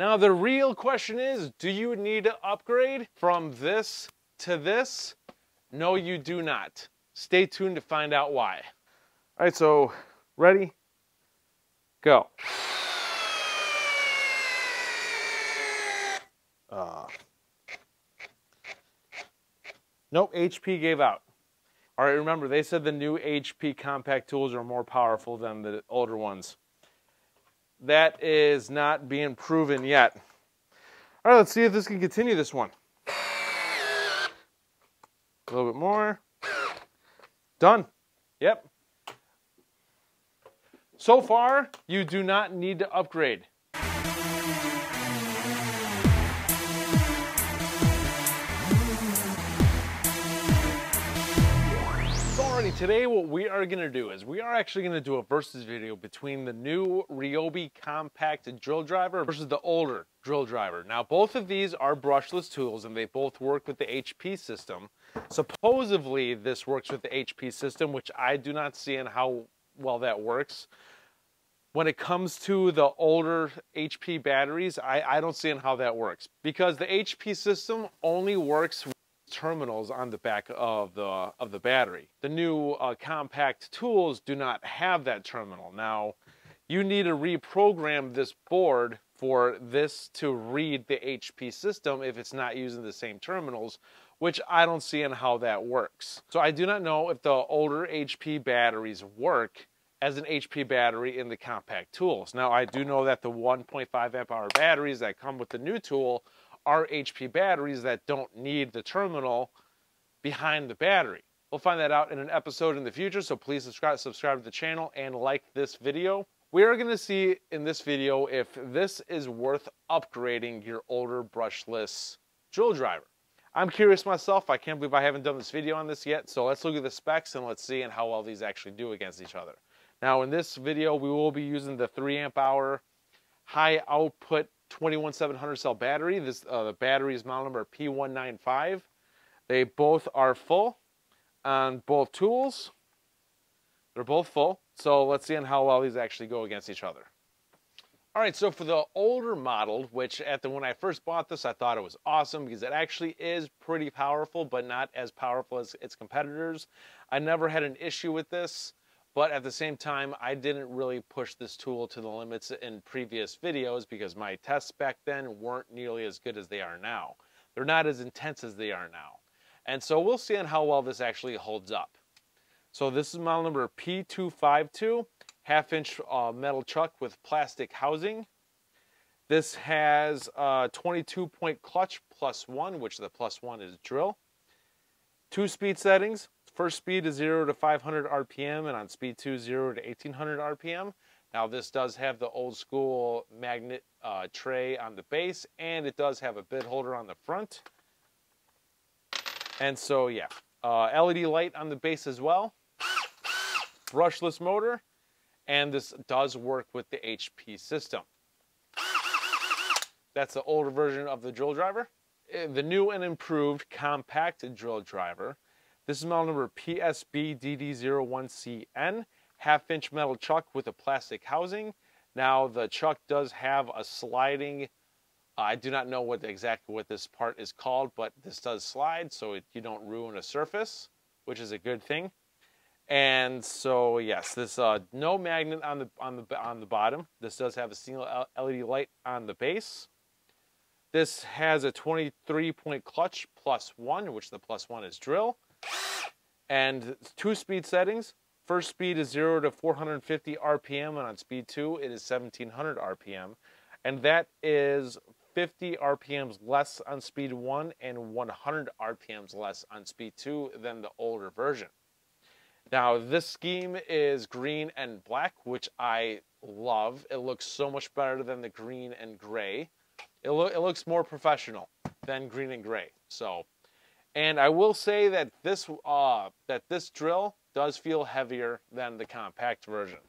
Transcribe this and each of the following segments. Now the real question is, do you need to upgrade from this to this? No, you do not. Stay tuned to find out why. All right, so ready? Go. Nope, HP gave out. All right, remember, they said the new HP compact tools are more powerful than the older ones. That is not being proven yet. All right, let's see if this can continue this one. A little bit more. Done. Yep. So far, you do not need to upgrade. Today what we are going to do is we are actually going to do a versus video between the new Ryobi compact drill driver versus the older drill driver. Now both of these are brushless tools and they both work with the HP system. Supposedly this works with the HP system, which I do not see in how well that works. When it comes to the older HP batteries, I don't see in how that works because the HP system only works with terminals on the back of the battery. The new compact tools do not have that terminal. Now you need to reprogram this board for this to read the HP system if it's not using the same terminals, which I don't see in how that works. So I do not know if the older HP batteries work as an HP battery in the compact tools. Now I do know that the 1.5 amp hour batteries that come with the new tool are HP batteries that don't need the terminal behind the battery. We'll find that out in an episode in the future, so please subscribe to the channel and like this video. We are gonna see in this video if this is worth upgrading your older brushless drill driver. I'm curious myself, I can't believe I haven't done this video on this yet, so let's look at the specs and let's see how well these actually do against each other. Now in this video, we will be using the 3 amp hour high output 21700 cell battery. This the battery's model number P195. They both are full on both tools. They're both full. So let's see on how well these actually go against each other. All right, so for the older model, which when I first bought this, I thought it was awesome because it actually is pretty powerful, but not as powerful as its competitors. I never had an issue with this. But at the same time, I didn't really push this tool to the limits in previous videos because my tests back then weren't nearly as good as they are now. They're not as intense as they are now. And so we'll see on how well this actually holds up. So this is model number P252, half-inch metal chuck with plastic housing. This has a 22-point clutch +1, which the +1 is drill. 2 speed settings. First speed is 0 to 500 RPM, and on speed 2, 0 to 1800 RPM. Now this does have the old school magnet tray on the base, and it does have a bit holder on the front. And so yeah, LED light on the base as well, brushless motor, and this does work with the HP system. That's the older version of the drill driver. The new and improved compact drill driver. This is model number PSB DD01CN, half-inch metal chuck with a plastic housing. Now the chuck does have a sliding, I do not know exactly what this part is called, but this does slide, so you don't ruin a surface, which is a good thing. And so yes, this no magnet on the bottom. This does have a single LED light on the base. This has a 23-point clutch +1, which the +1 is drill. And 2 speed settings. First speed is 0 to 450 RPM, and on speed 2, it is 1700 RPM. And that is 50 RPMs less on speed 1 and 100 RPMs less on speed 2 than the older version. Now, this scheme is green and black, which I love. It looks so much better than the green and gray. It looks more professional than green and gray. So. And I will say that this drill does feel heavier than the compact version.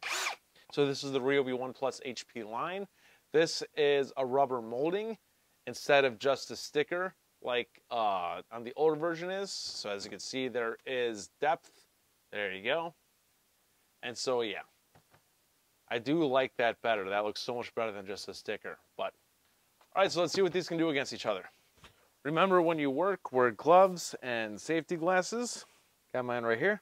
So this is the Ryobi ONE+ HP line. This is a rubber molding instead of just a sticker like on the older version is. So as you can see, there is depth. There you go. And so yeah, I do like that better. That looks so much better than just a sticker. But All right, so let's see what these can do against each other. Remember, when you work, wear gloves and safety glasses. Got mine right here.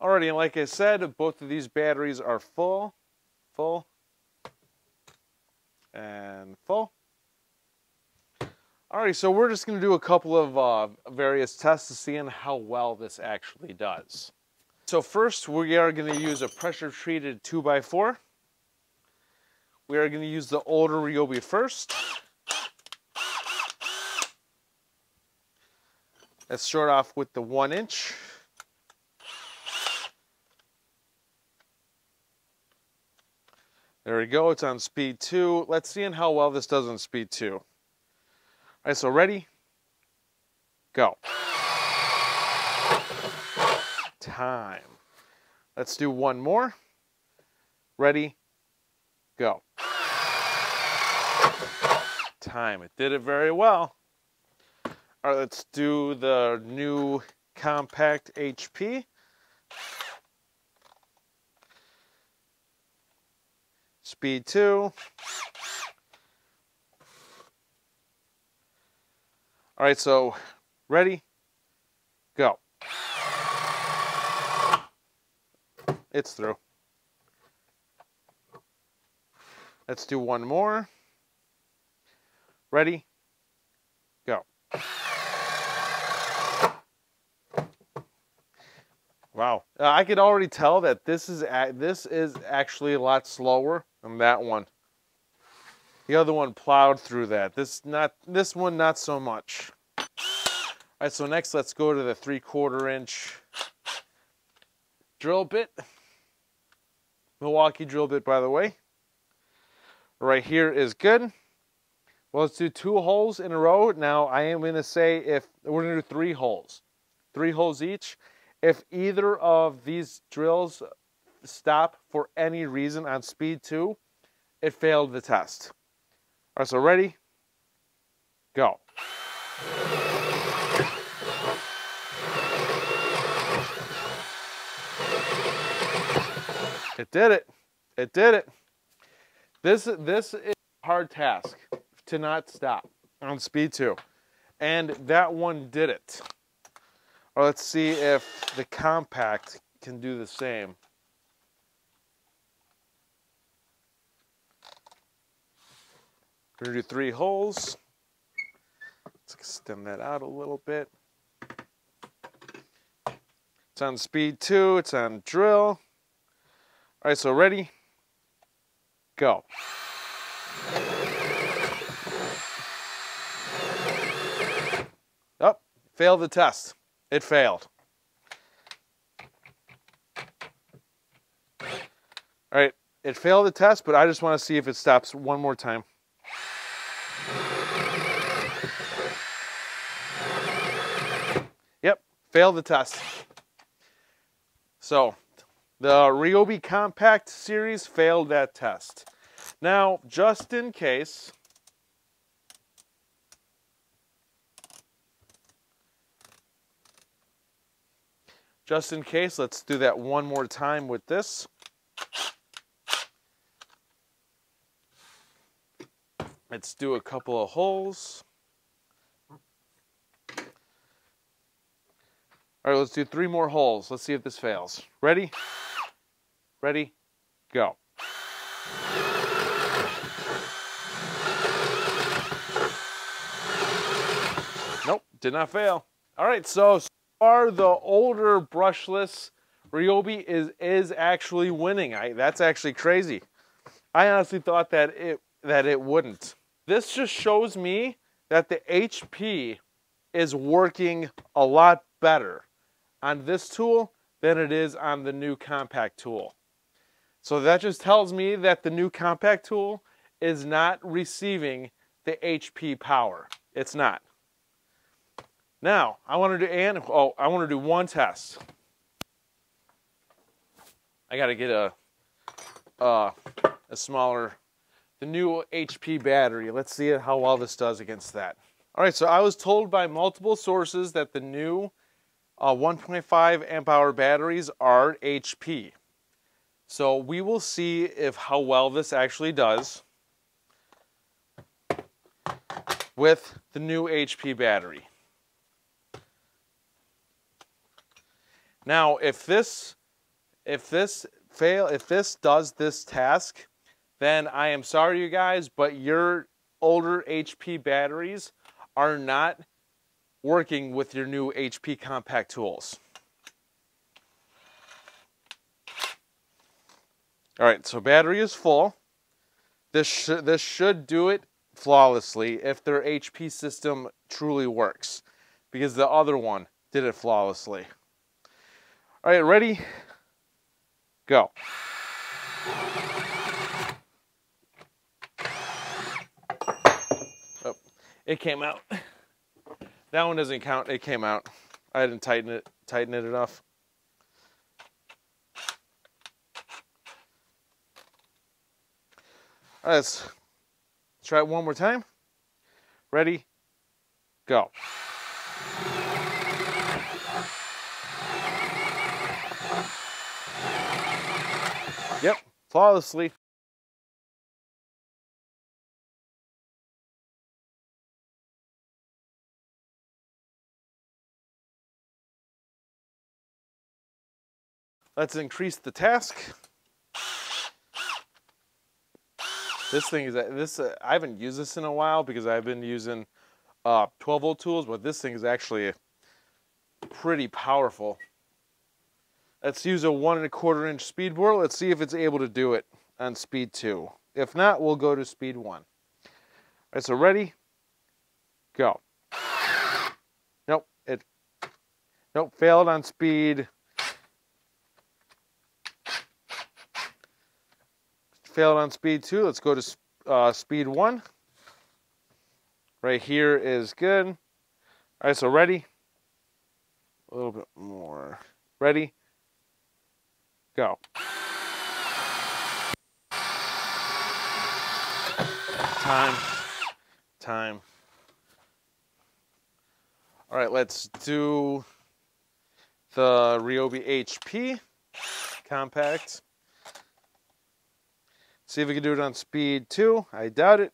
Alrighty, and like I said, both of these batteries are full, full, and full. Alright, so we're just going to do a couple of various tests to see how well this actually does. So first, we are going to use a pressure-treated 2x4. We are going to use the older Ryobi first. Let's start off with the 1-inch. There we go, it's on speed 2. Let's see how well this does on speed 2. All right, so ready? Go. Time. Let's do one more. Ready? Go. Time. It did it very well. All right, let's do the new compact HP. Speed 2. All right, so ready, go. It's through. Let's do one more. Ready, go. Wow, I could already tell that this is actually a lot slower than that one. The other one plowed through that. This one not so much. All right, so next let's go to the 3/4-inch drill bit. Milwaukee drill bit, by the way. Right here is good. Well, let's do 2 holes in a row. Now I am going to say if we're going to do 3 holes. 3 holes each. If either of these drills stop for any reason on speed 2, it failed the test. All right, so ready? Go. It did it. It did it. This is a hard task to not stop on speed 2. And that one did it. Or let's see if the compact can do the same. We're gonna do 3 holes. Let's extend that out a little bit. It's on speed 2, it's on drill. All right, so ready, go. Oh, failed the test. It failed. All right, it failed the test, but I just want to see if it stops one more time. Yep, failed the test. So, the Ryobi Compact series failed that test. Now, just in case, let's do that one more time with this. Let's do a couple of holes. All right, let's do 3 more holes. Let's see if this fails. Ready? Ready? Go. Nope, did not fail. All right, so far, the older brushless Ryobi is actually winning. That's actually crazy. I honestly thought that it wouldn't. This just shows me that the HP is working a lot better on this tool than it is on the new compact tool. So that just tells me that the new compact tool is not receiving the HP power. It's not. Now, I want to do one test. I got to get the new HP battery. Let's see how well this does against that. All right, so I was told by multiple sources that the new 1.5 amp hour batteries are HP. So we will see how well this actually does. with the new HP battery. Now, if this does this task, then I am sorry you guys, but your older HP batteries are not working with your new HP compact tools. All right, so battery is full. This should do it flawlessly if their HP system truly works, because the other one did it flawlessly. All right, ready? Go. Oh, it came out. That one doesn't count, it came out. I didn't tighten it enough. All right, let's try it one more time. Ready, go. Yep, flawlessly. Let's increase the task. This thing is, I haven't used this in a while because I've been using 12 volt tools, but this thing is actually pretty powerful. Let's use a 1 1/4 inch speed bore. Let's see if it's able to do it on speed 2. If not, we'll go to speed 1. All right, so ready, go. Nope, nope, failed on speed. Failed on speed 2. Let's go to speed 1. Right here is good. All right, so ready. A little bit more. Ready. Go. Time. All right, let's do the Ryobi HP compact. See if we can do it on speed 2. I doubt it.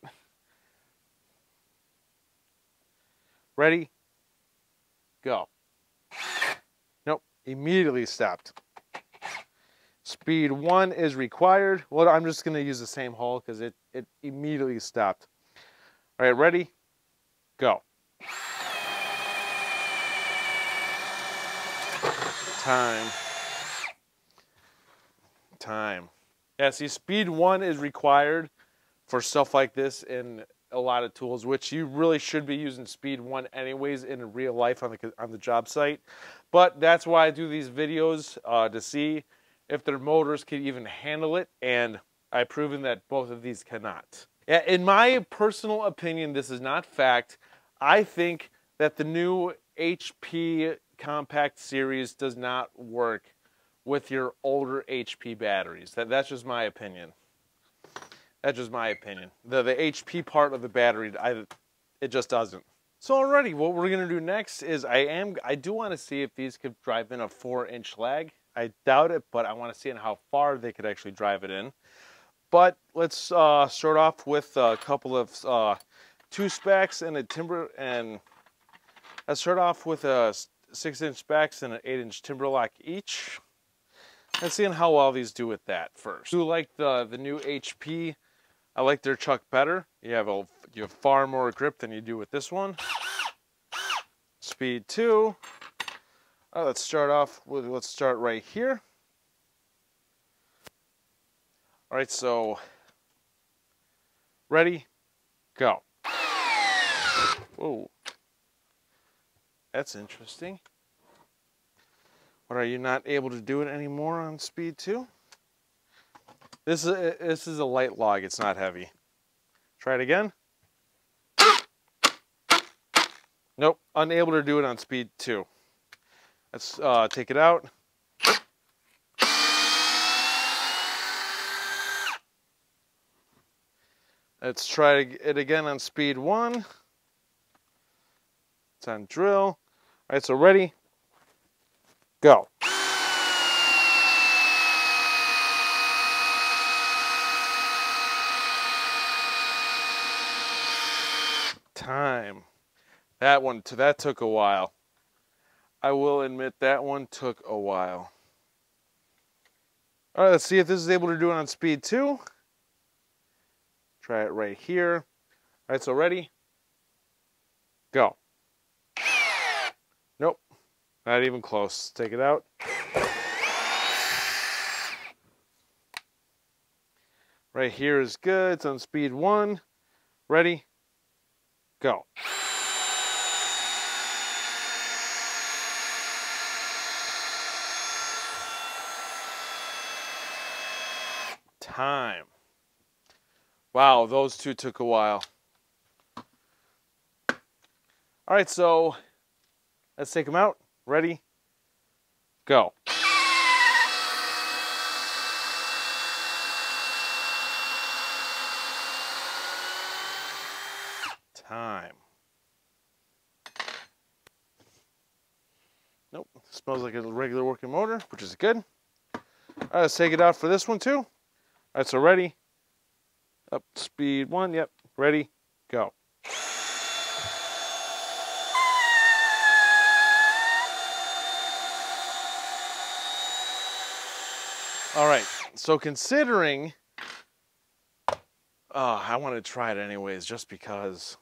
Ready? Go. Nope, immediately stopped. Speed 1 is required. Well, I'm just gonna use the same hole because it immediately stopped. All right, ready? Go. Time. Yeah, see, speed 1 is required for stuff like this in a lot of tools, which you really should be using speed 1 anyways in real life on the job site. But that's why I do these videos, to see if their motors can even handle it, and I've proven that both of these cannot. Yeah, in my personal opinion, this is not fact. I think that the new HP Compact series does not work with your older HP batteries. That's just my opinion. The HP part of the battery, it just doesn't. So already, what we're gonna do next is I do wanna see if these could drive in a 4-inch lag. I doubt it, but I wanna see how far they could actually drive it in. But let's start off with a couple of 2 SPACs and a timber, and let's start off with a 6-inch SPACs and an 8-inch Timberlock each. Let's see how well these do with that first. I do like the new HP. I like their chuck better. You have far more grip than you do with this one. Speed 2. All right, let's start right here. All right, so ready, go. Whoa, that's interesting. What, are you not able to do it anymore on speed 2? This is a light log, it's not heavy. Try it again. Nope, unable to do it on speed 2. Let's take it out. Let's try it again on speed 1. It's on drill. All right, so ready, go. time. That one, that took a while. I will admit that one took a while. All right, let's see if this is able to do it on speed 2. Try it right here. All right, so ready? Go. Nope, not even close. Take it out. Right here is good, it's on speed 1. Ready? Go. Time. Wow, those two took a while. All right, so let's take them out. Ready? Go. Time. Nope, smells like a regular working motor, which is good. All right, let's take it out for this one too. All right, so ready, up speed 1, yep, ready, go. All right, so considering, I want to try it anyways, just because.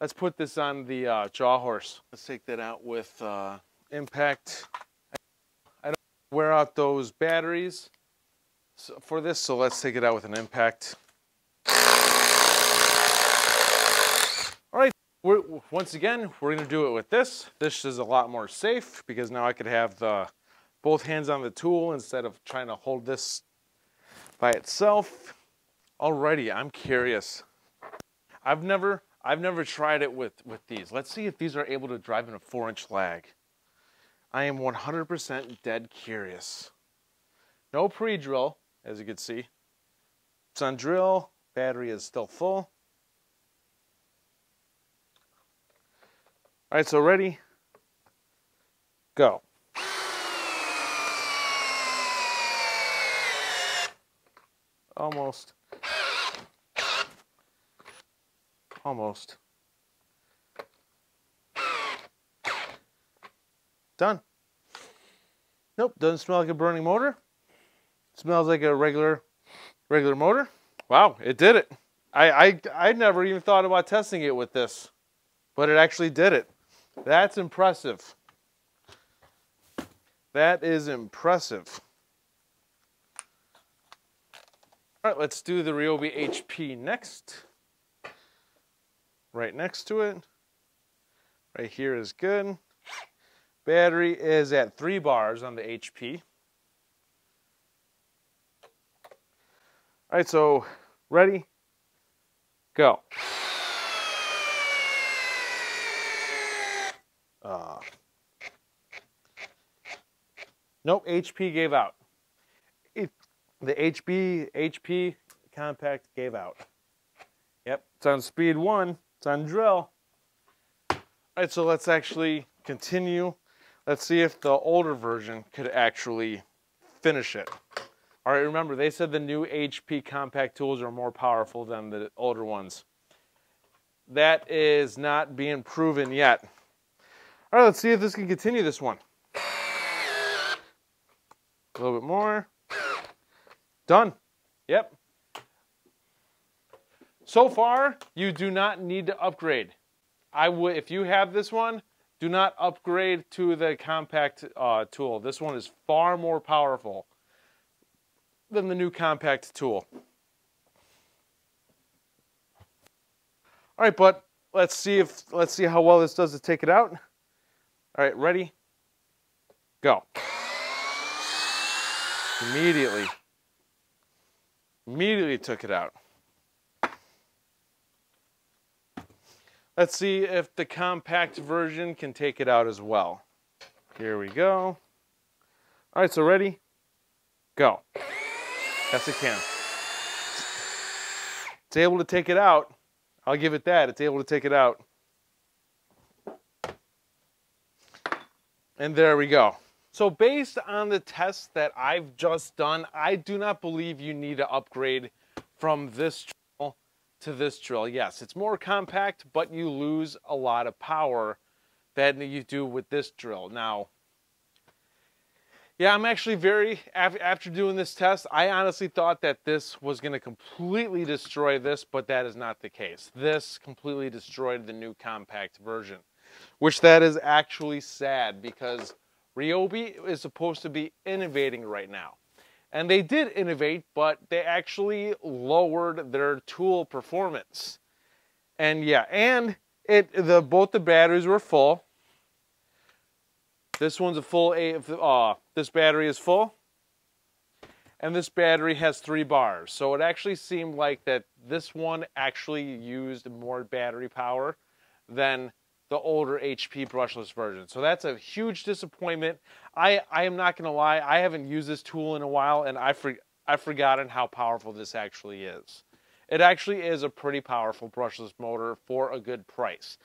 Let's put this on the jaw horse. Let's take that out with impact. I don't wear out those batteries for this, so let's take it out with an impact. All right, once again, we're gonna do it with this. This is a lot more safe because now I could have both hands on the tool instead of trying to hold this by itself. Alrighty, I'm curious. I've never tried it with these. Let's see if these are able to drive in a 4-inch lag. I am 100% dead curious. No pre-drill, as you can see. It's on drill, battery is still full. All right, so ready, go. Almost. Almost. Done. Nope, doesn't smell like a burning motor. It smells like a regular motor. Wow, it did it. I never even thought about testing it with this, but it actually did it. That's impressive. That is impressive. All right, let's do the Ryobi HP next. Right next to it, right here is good. Battery is at 3 bars on the HP. All right, so ready, go. Nope, HP gave out. The HP compact gave out. Yep, it's on speed 1. It's on drill. All right, so let's actually continue. Let's see if the older version could actually finish it. All right, remember, they said the new HP compact tools are more powerful than the older ones. That is not being proven yet. All right, let's see if this can continue this one. A little bit more. Done. Yep. So far, you do not need to upgrade. I would, if you have this one, do not upgrade to the compact tool. This one is far more powerful than the new compact tool. All right, but let's see how well this does to take it out. All right, ready? Go. Immediately took it out. Let's see if the compact version can take it out as well. Here we go. All right, so ready? Go. Yes, it can. It's able to take it out. I'll give it that. It's able to take it out. And there we go. So based on the test that I've just done, I do not believe you need to upgrade from this channel to this drill. Yes, it's more compact, but you lose a lot of power than you do with this drill. Now, yeah, I'm actually after doing this test, I honestly thought that this was going to completely destroy this, but that is not the case. This completely destroyed the new compact version, which that is actually sad because Ryobi is supposed to be innovating right now. And they did innovate, but they actually lowered their tool performance. And yeah, and both the batteries were full. This one's a full this battery is full. And this battery has 3 bars. So it actually seemed like that this one actually used more battery power than the older HP brushless version. So that's a huge disappointment. I am not gonna lie, I haven't used this tool in a while and I've forgotten how powerful this actually is. It actually is a pretty powerful brushless motor for a good price.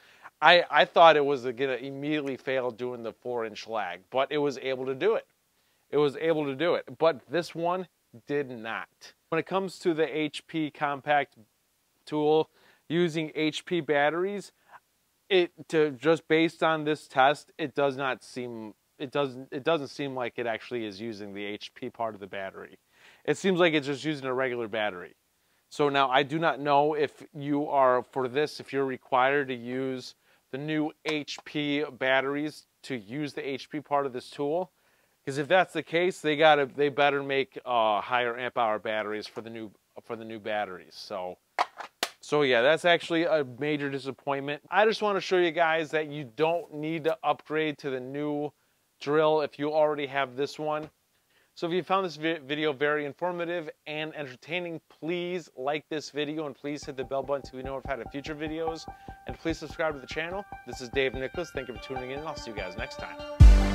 I thought it was gonna immediately fail doing the 4-inch lag, but it was able to do it. It was able to do it, but this one did not. When it comes to the HP compact tool using HP batteries, just based on this test, it doesn't seem like it actually is using the HP part of the battery. It seems like it's just using a regular battery. So now I do not know if you are for this, if you're required to use the new HP batteries to use the HP part of this tool, because if that's the case, they better make higher amp hour batteries for the new batteries. So yeah, that's actually a major disappointment. I just want to show you guys that you don't need to upgrade to the new drill if you already have this one. So if you found this video very informative and entertaining, please like this video and please hit the bell button to be notified of future videos. And please subscribe to the channel. This is Dave Nicholas. Thank you for tuning in and I'll see you guys next time.